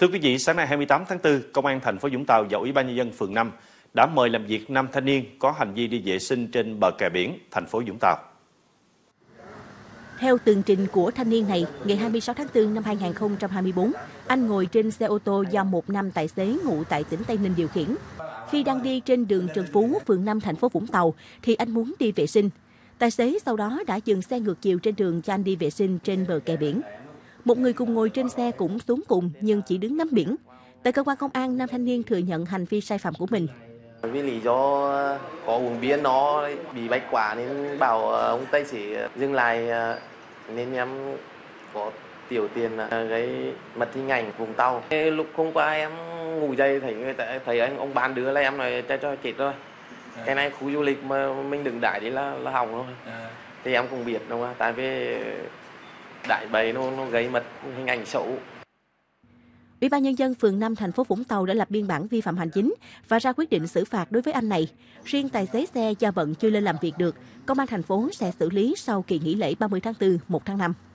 Thưa quý vị, sáng nay 28 tháng 4, Công an thành phố Vũng Tàu và Ủy ban nhân dân phường 5 đã mời làm việc 5 thanh niên có hành vi đi vệ sinh trên bờ kè biển thành phố Vũng Tàu. Theo tường trình của thanh niên này, ngày 26 tháng 4 năm 2024, anh ngồi trên xe ô tô do một nam tài xế ngụ tại tỉnh Tây Ninh điều khiển. Khi đang đi trên đường Trần Phú, phường 5 thành phố Vũng Tàu, thì anh muốn đi vệ sinh. Tài xế sau đó đã dừng xe ngược chiều trên đường cho anh đi vệ sinh trên bờ kè biển. Một người cùng ngồi trên xe cũng xuống cùng nhưng chỉ đứng ngắm biển. Tại cơ quan công an, nam thanh niên thừa nhận hành vi sai phạm của mình. Vì lý do có uống bia nó bị bách quá nên bảo ông Tây chỉ dừng lại, nên em có tiểu tiền gây mất hình ảnh Vũng Tàu. Lúc hôm qua em ngủ dậy thấy ông bán đứa là em nói cho chết rồi. Cái này khu du lịch mà mình đừng đãi đi là hỏng thôi. Thì em cũng biết đúng không? Tại vì đại bày nó gây mất hình ảnh xấu. Ủy ban nhân dân phường 5 thành phố Vũng Tàu đã lập biên bản vi phạm hành chính và ra quyết định xử phạt đối với anh này. Riêng tài xế xe do bận chưa lên làm việc được, Công an thành phố sẽ xử lý sau kỳ nghỉ lễ 30 tháng 4, 1 tháng 5.